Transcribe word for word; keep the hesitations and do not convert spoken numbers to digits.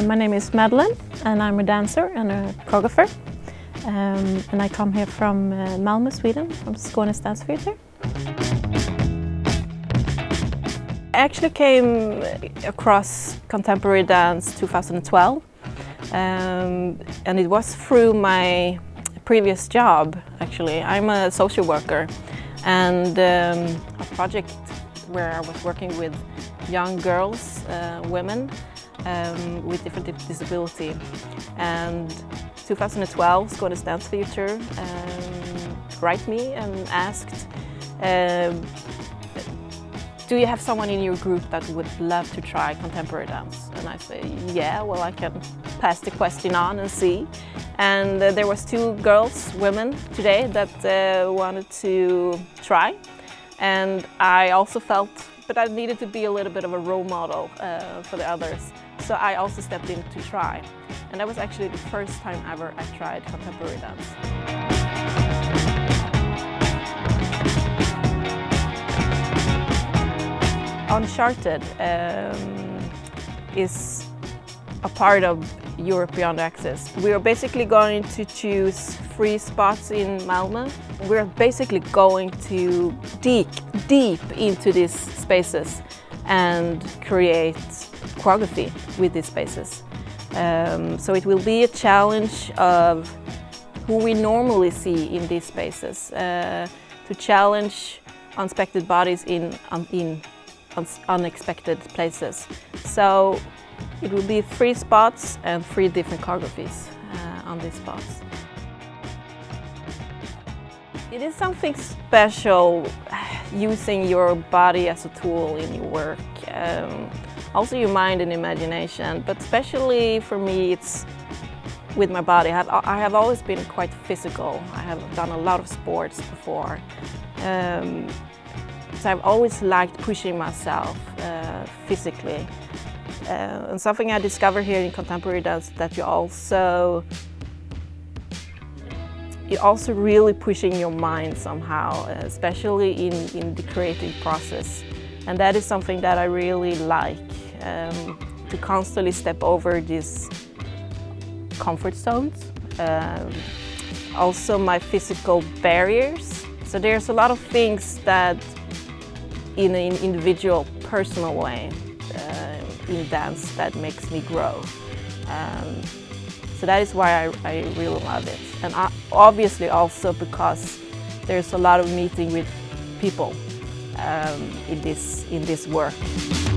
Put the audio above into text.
Uh, my name is Madeleine and I'm a dancer and a choreographer. Um, and I come here from uh, Malmö, Sweden, from Skånes Dansteater. I actually came across contemporary dance two thousand twelve. Um, and it was through my previous job, actually. I'm a social worker, and um, a project where I was working with young girls, uh, women um, with different disability. And two thousand twelve, Skånes Dansteater um, wrote me and asked, uh, do you have someone in your group that would love to try contemporary dance? And I say, yeah, well, I can pass the question on and see. And uh, there was two girls, women, today that uh, wanted to try. And I also felt, but I needed to be a little bit of a role model uh, for the others. So I also stepped in to try. And that was actually the first time ever I tried contemporary dance. Uncharted um, is a part of Europe Beyond Access. We are basically going to choose three spots in Malmö. We're basically going to dig deep into these spaces and create choreography with these spaces. Um, so it will be a challenge of who we normally see in these spaces, uh, to challenge unexpected bodies in, um, in unexpected places. So it will be three spots and three different choreographies uh, on these spots. It is something special using your body as a tool in your work, um, also your mind and imagination, but especially for me it's with my body. I have, I have always been quite physical. I have done a lot of sports before. Um, So I've always liked pushing myself uh, physically. Uh, and something I discovered here in contemporary dance, that you also you're also really pushing your mind somehow, especially in, in the creative process. And that is something that I really like, um, to constantly step over these comfort zones. Um, also my physical barriers. So there's a lot of things that in an individual, personal way uh, in dance that makes me grow. Um, so that is why I, I really love it. And I, obviously also because there's a lot of meeting with people um, in this, in this work.